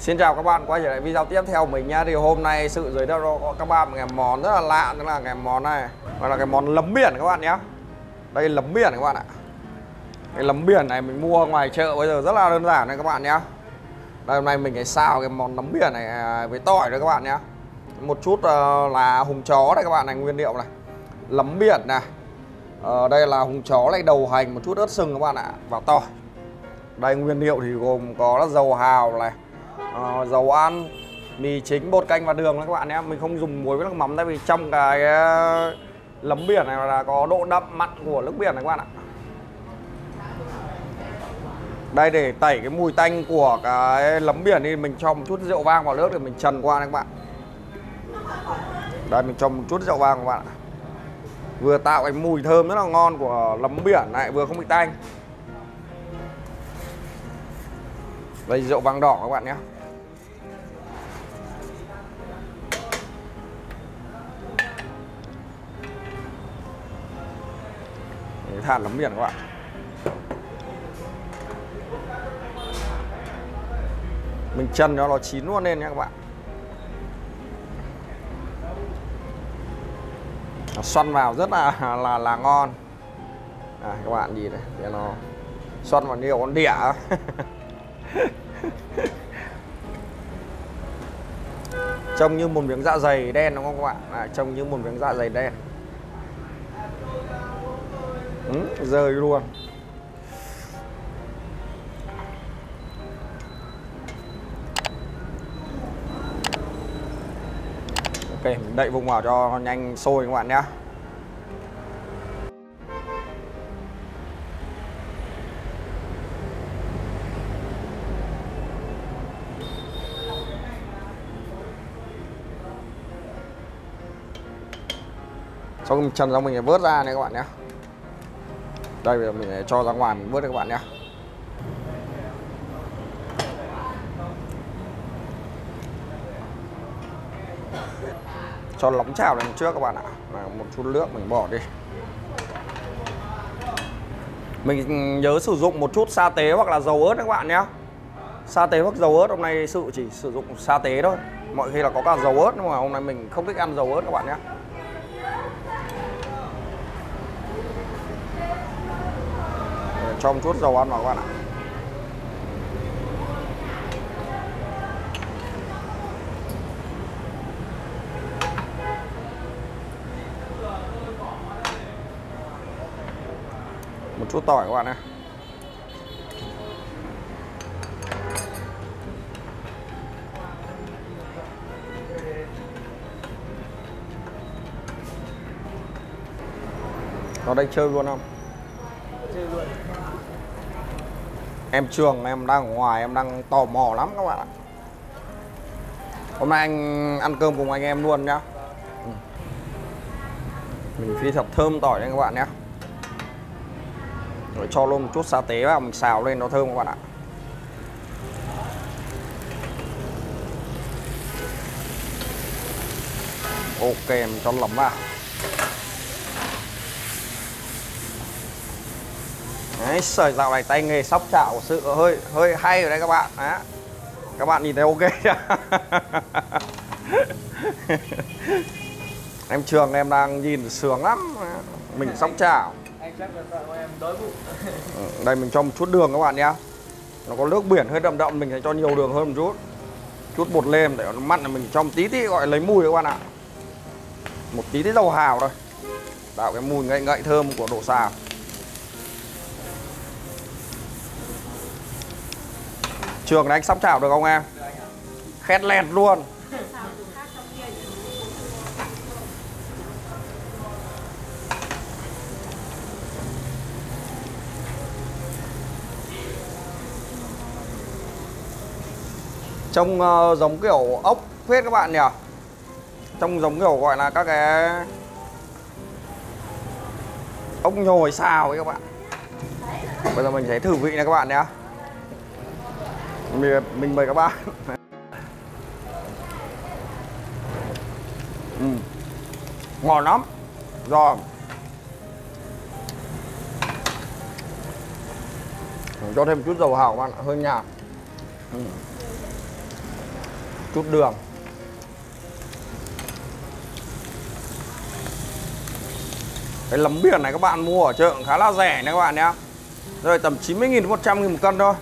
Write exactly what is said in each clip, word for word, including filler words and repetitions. Xin chào các bạn, quay trở lại video tiếp theo mình nha. Thì hôm nay sự giới thiệu có các bạn một cái món rất là lạ, đó là cái món này gọi là cái món lấm biển các bạn nhé. Đây lấm biển các bạn ạ. Cái lấm biển này mình mua ngoài chợ bây giờ rất là đơn giản này các bạn nhé. Đây hôm nay mình cái xào cái món lấm biển này với tỏi đấy các bạn nhé. Một chút là hùng chó này các bạn này, nguyên liệu này. Lấm biển này. Ở đây là hùng chó này, đầu hành, một chút ớt sừng các bạn ạ, và tỏi. Đây nguyên liệu thì gồm có dầu hào này, Ờ, dầu ăn, mì chính, bột canh và đường các bạn nhé. Mình không dùng muối với nước mắm tại vì trong cái lấm biển này là có độ đậm mặn của nước biển này các bạn ạ. Đây để tẩy cái mùi tanh của cái lấm biển thì mình cho một chút rượu vang vào nước để mình trần qua này các bạn. Đây mình cho một chút rượu vang các bạn ạ. Vừa tạo cái mùi thơm rất là ngon của lấm biển này, vừa không bị tanh. Đây rượu vang đỏ các bạn nhé. Than lấm biển các bạn. Mình chần cho nó chín luôn lên nhé các bạn. Nó xoăn vào rất là là là ngon. À, các bạn nhìn này, để nó xoăn vào nhiều con đĩa. Trông như một miếng dạ dày đen đúng không các bạn? À, trông như một miếng dạ dày đen. Ừ, rơi luôn. Ok, mình đậy vùng vào cho nó nhanh sôi các bạn nhé. Sau khi mình chần xong mình sẽ vớt ra này các bạn nhé. Đây bây giờ mình sẽ cho ra ngoài mình vớt đây các bạn nhé. Cho nóng chảo lên trước các bạn ạ. Và một chút nước mình bỏ đi. Mình nhớ sử dụng một chút sa tế hoặc là dầu ớt các bạn nhé. Sa tế hoặc dầu ớt, hôm nay sự chỉ sử dụng sa tế thôi. Mọi khi là có cả dầu ớt nhưng mà hôm nay mình không thích ăn dầu ớt các bạn nhé. Cho một chút dầu ăn vào các bạn ạ. Một chút tỏi các bạn ạ. Nó đây chơi luôn không? Chơi luôn. Em Trường, em đang ở ngoài, em đang tò mò lắm các bạn ạ. Hôm nay anh ăn cơm cùng anh em luôn nhá. Mình phi thật thơm tỏi lên các bạn nhé. Rồi cho luôn một chút sa tế vào, mình xào lên nó thơm các bạn ạ. Ok, mình cho lấm vào. Đấy, sợi dạo này tay nghề sóc chảo của sự hơi hơi hay rồi đấy các bạn. Đấy. Các bạn nhìn thấy ok chưa? Em Trường em đang nhìn sướng lắm. Mình sóc chảo. Anh chắc là sợ em đói bụng. Đây mình cho một chút đường các bạn nhé. Nó có nước biển hơi đậm đậm, mình sẽ cho nhiều đường hơn một chút. Chút bột lêm để nó mặn, là mình cho một tí tí gọi lấy mùi các bạn ạ. Một tí tí dầu hào thôi. Tạo cái mùi ngậy ngậy thơm của đồ xào. Trường này anh sóc chảo được không em? Khét lẹt luôn. Trông uh, giống kiểu ốc phết các bạn nhỉ? Trông giống kiểu gọi là các cái ốc nhồi xào ấy các bạn. Bây giờ mình sẽ thử vị này các bạn nhé. Mình, mình mời các bạn. Ừ. Ngon lắm. Rồi. Mình cho thêm chút dầu hào các bạn ạ, hơi nhạt. Ừ. chút đường. Cái lấm biển này các bạn mua ở chợ khá là rẻ nha các bạn nhé. Rồi tầm chín mươi nghìn đến một trăm nghìn một cân thôi.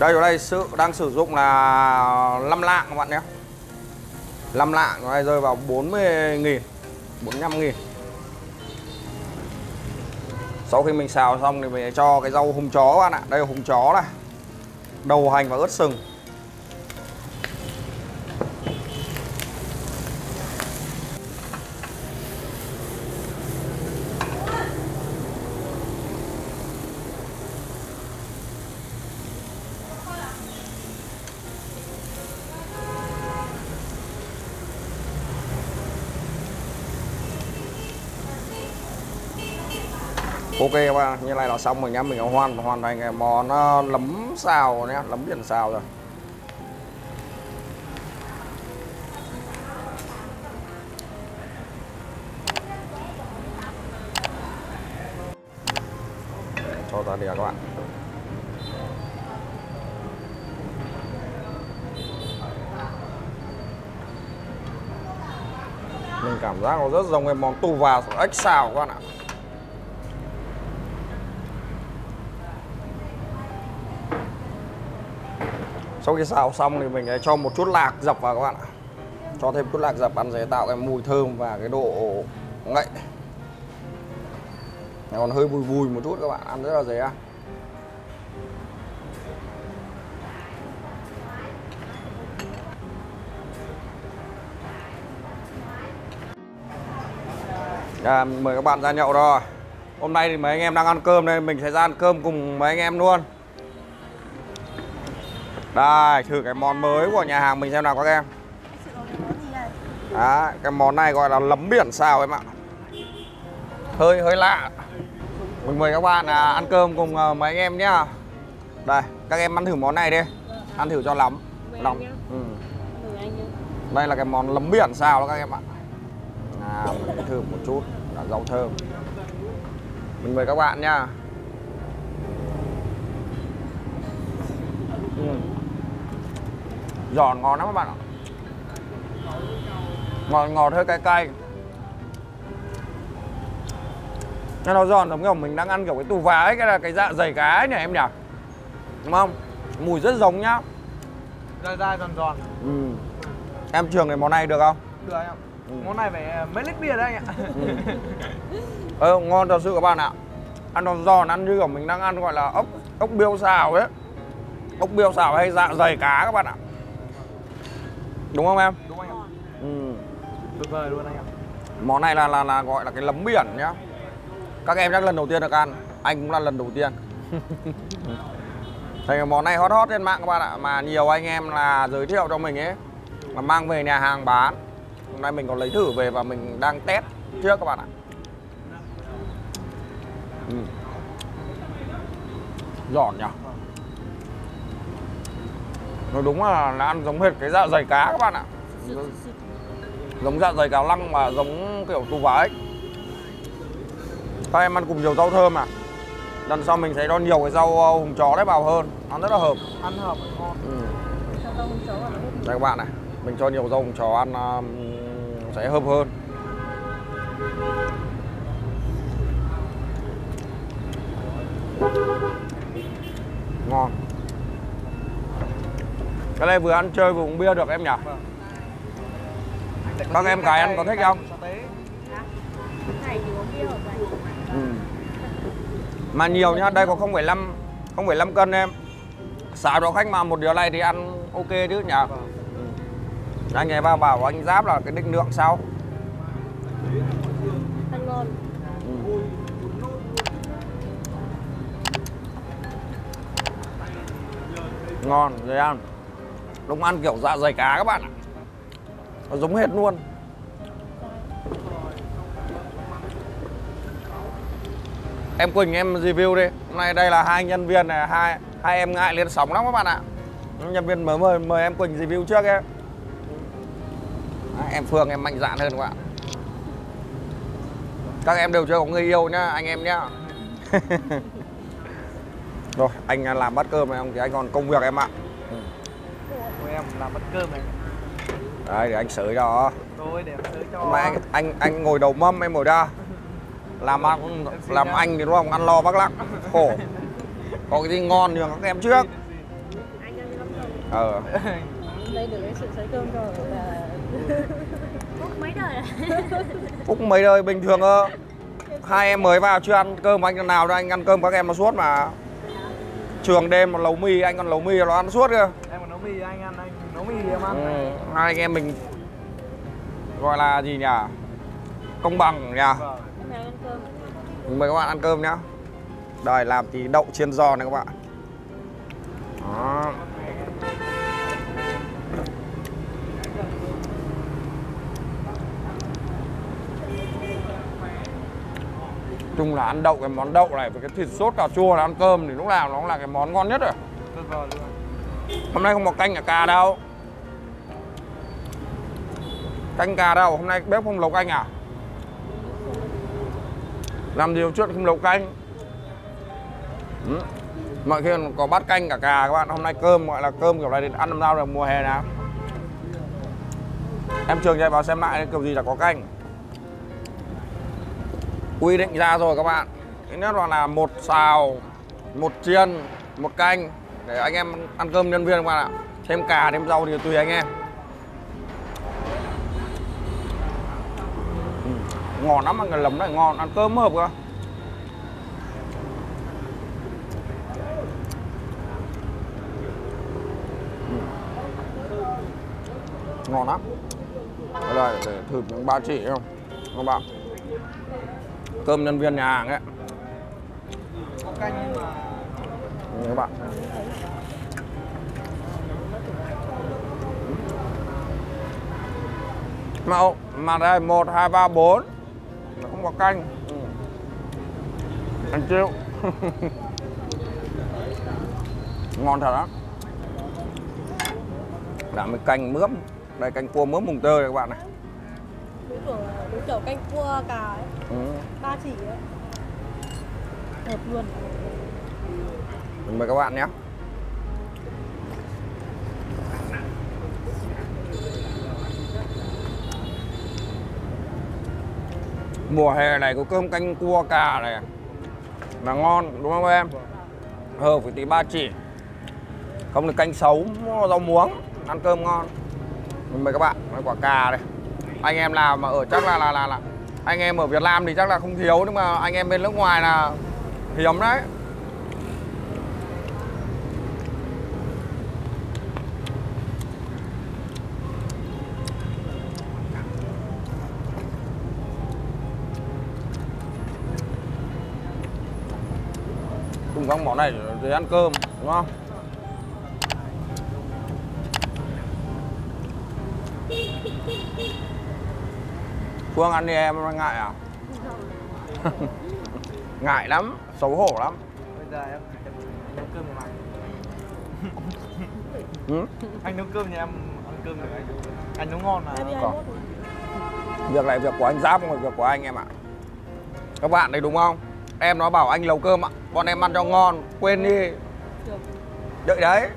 Đây ở đây sự đang sử dụng là năm lạng các bạn nhé. năm lạng ở đây rơi vào bốn mươi nghìn, bốn mươi lăm nghìn. Sau khi mình xào xong thì mình sẽ cho cái rau húng chó các bạn ạ. Đây là húng chó này, đầu hành và ớt sừng. Ok các bạn, như này là xong rồi nhá, mình đã hoàn hoàn thành cái món lấm xào nhé, lấm biển xào rồi. Cho ra đĩa các bạn. Mình cảm giác nó rất giống cái món tù và ếch xào các bạn ạ. Sau khi xào xong thì mình sẽ cho một chút lạc dập vào các bạn ạ. Cho thêm chút lạc dập ăn sẽ tạo cái mùi thơm và cái độ ngậy. Nó còn hơi vùi vùi một chút các bạn, ăn rất là dễ ăn. À, mời các bạn ra nhậu rồi. Hôm nay thì mấy anh em đang ăn cơm nên mình sẽ ra ăn cơm cùng mấy anh em luôn. Đây, thử cái món mới của nhà hàng mình xem nào các em. Đó, cái món này gọi là lấm biển xào em ạ. Hơi hơi lạ. Mình mời các bạn à, ăn cơm cùng à, mấy anh em nhá. Đây, các em ăn thử món này đi. Ăn thử cho lắm. Nóng. Ừ. Đây là cái món lấm biển xào đó các em ạ. À, mình thử một chút, là rau thơm. Mình mời các bạn nhá. Ừ. Giòn ngon lắm các bạn ạ. Ngọt ngọt hơi cay cay. Nó giòn giống kiểu mình đang ăn kiểu cái tù vá ấy, cái là cái dạ dày cá ấy nhỉ em nhỉ. Đúng không? Mùi rất giống nhá. Dai dai giòn giòn. Ừ. Em trường cái món này được không? Được em. Ừ. Món này phải mấy lít bia đấy anh ạ. Ừ. Ờ, ngon thật sự các bạn ạ. Ăn giòn giòn, ăn như kiểu mình đang ăn gọi là ốc ốc biêu xào ấy. Ốc biêu xào hay dạ dày cá các bạn ạ. Đúng không em? Đúng anh ạ. Ừ. Tuyệt vời luôn anh ạ. Món này là là là gọi là cái lấm biển nhá. Các em chắc lần đầu tiên được ăn, anh cũng là lần đầu tiên. Thì món này hot hot trên mạng các bạn ạ, mà nhiều anh em là giới thiệu cho mình ấy, mà mang về nhà hàng bán. Hôm nay mình có lấy thử về và mình đang test trước các bạn ạ. Ừ. Giòn nhỉ. Nó đúng là, là ăn giống hệt cái dạ dày cá các bạn ạ. Giống dạ dày cá lăng mà giống kiểu tù vá ấy. Các em ăn cùng nhiều rau thơm à. Lần sau mình sẽ cho nhiều cái rau húng chó đấy vào hơn. Ăn rất là hợp. Ăn hợp ngon. Ừ. Đây các bạn này, mình cho nhiều rau húng chó ăn um, sẽ hợp hơn. Ngon. Cái này vừa ăn chơi vừa uống bia được em nhỉ? Vâng. Các em cái ăn có thích không? Ừ. Mà nhiều nhá, đây có không phẩy năm cân em. Xào cho khách mà một điều này thì ăn ok chứ nhỉ? Vâng. Ừ. Anh ấy vào bảo anh Giáp là cái định lượng sau. Ừ. Ngon, dễ ăn. Đúng ăn kiểu dạ dày cá các bạn ạ. Nó giống hết luôn. Em Quỳnh em review đi. Hôm nay đây là hai nhân viên này, hai hai em ngại lên sóng lắm các bạn ạ. Nhân viên mới mời, mời em Quỳnh review trước em. Em Phương em mạnh dạn hơn các bạn. Các em đều chưa có người yêu nhá, anh em nhá. Rồi, anh làm bát cơm này không thì anh còn công việc em ạ. làm bát cơm này. Đấy, để anh sới cho. Tôi để sới cho. Mà anh, anh anh ngồi đầu mâm em ngồi ra. Làm ăn làm, làm anh thì đúng không? Ăn lo bác lắm. Khổ. Có cái gì ngon nhường các em trước. Anh ăn lắm rồi. Ờ. Đây được cái sự sới cơm rồi là Phúc mấy đời. Phúc mấy đời bình thường ơ. Hai em mới vào chưa ăn cơm anh nào đâu, anh ăn cơm các em nó suốt mà. Trường đêm mà nấu mì, anh còn nấu mì nó ăn suốt kìa. Em còn nấu mì anh ăn, anh nấu mì em ăn. Ừ, hai anh em mình gọi là gì nhỉ? Công bằng nhỉ? Vâng. Ăn cơm. Mời các bạn ăn cơm nhá. Đây làm thì đậu chiên giò này các bạn. Đó. Chung là ăn đậu, cái món đậu này với cái thịt sốt cà chua là ăn cơm thì lúc nào nó cũng là cái món ngon nhất rồi. Hôm nay không có canh cả cà đâu. Canh cà đâu, hôm nay bếp không nấu canh à? Làm gì chuyện không nấu canh. Ừ. Mọi khi có bát canh cả cà các bạn, hôm nay cơm gọi là cơm kiểu này thì ăn làm sao được mùa hè nào. Em Trường chạy vào xem lại kiểu gì là có canh. Quy định ra rồi các bạn, ít nhất là một xào, một chiên, một canh để anh em ăn cơm nhân viên các bạn ạ. Thêm cà, thêm rau thì tùy anh em. Ừ. Ngon lắm, cái lấm này ngon, ăn cơm hợp cơ. Ừ. Ngon lắm. Ở đây để thử những ba chỉ không các bạn. Cơm nhân viên nhà hàng ấy. Có canh mà. Các bạn. Mà, mà đây một, hai, ba, bốn. Nó không có canh. Ừ. Anh chịu. Ngon thật lắm. Làm cái canh mướp. Đây canh cua mướp mùng tơi này các bạn này. Đúng kiểu, đúng kiểu canh cua cà ấy. Ừ. Ba chỉ ấy. Hợp luôn. Mời các bạn nhé. Mùa hè này có cơm canh cua cà này là ngon đúng không em? Hợp với tí ba chỉ. Không được canh sấu, rau muống. Ăn cơm ngon. Mời các bạn, mời quả cà đây. Anh em nào mà ở chắc là, là là là anh em ở Việt Nam thì chắc là không thiếu, nhưng mà anh em bên nước ngoài là hiếm đấy. Cùng các món này để ăn cơm đúng không? Phương ăn đi em, ngại à? Ngại lắm, xấu hổ lắm. Bây giờ em, em, em nấu cơm nhà anh. Anh nấu cơm nhà em, ăn cơm nhà anh. Anh nấu ngon mà. Còn. Việc này việc của anh Giáp không phải việc của anh em ạ. Các bạn đấy đúng không? Em nó bảo anh nấu cơm ạ, bọn em ăn cho ngon, quên đi. Đợi đấy.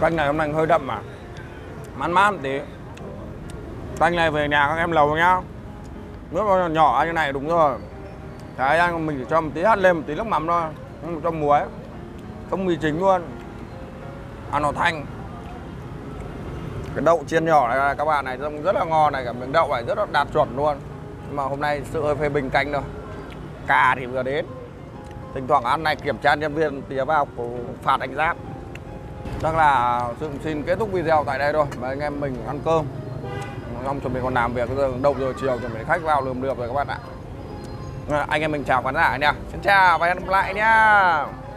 Canh này hôm nay hơi đậm mà man man tí. Canh này về nhà các em lầu nhá. Nước nó nhỏ như thế này đúng rồi. Thái anh mình chỉ cho một tí hạt lên, một tí nước mắm thôi, không cho muối, không mì chính luôn. Ăn nó thanh. Cái đậu chiên nhỏ này các bạn này trông rất là ngon này, cả miếng đậu này rất là đạt chuẩn luôn. Nhưng mà hôm nay sự hơi phê bình canh rồi. Cà thì vừa đến. Thỉnh thoảng ăn này kiểm tra nhân viên tía vào phạt anh Giáp. Chắc là xin kết thúc video tại đây thôi. Mà anh em mình ăn cơm xong chuẩn bị còn làm việc, đầu giờ chiều chuẩn bị khách vào lườm lượp rồi các bạn ạ. Anh em mình chào khán giả nha. Xin chào và hẹn gặp lại nha.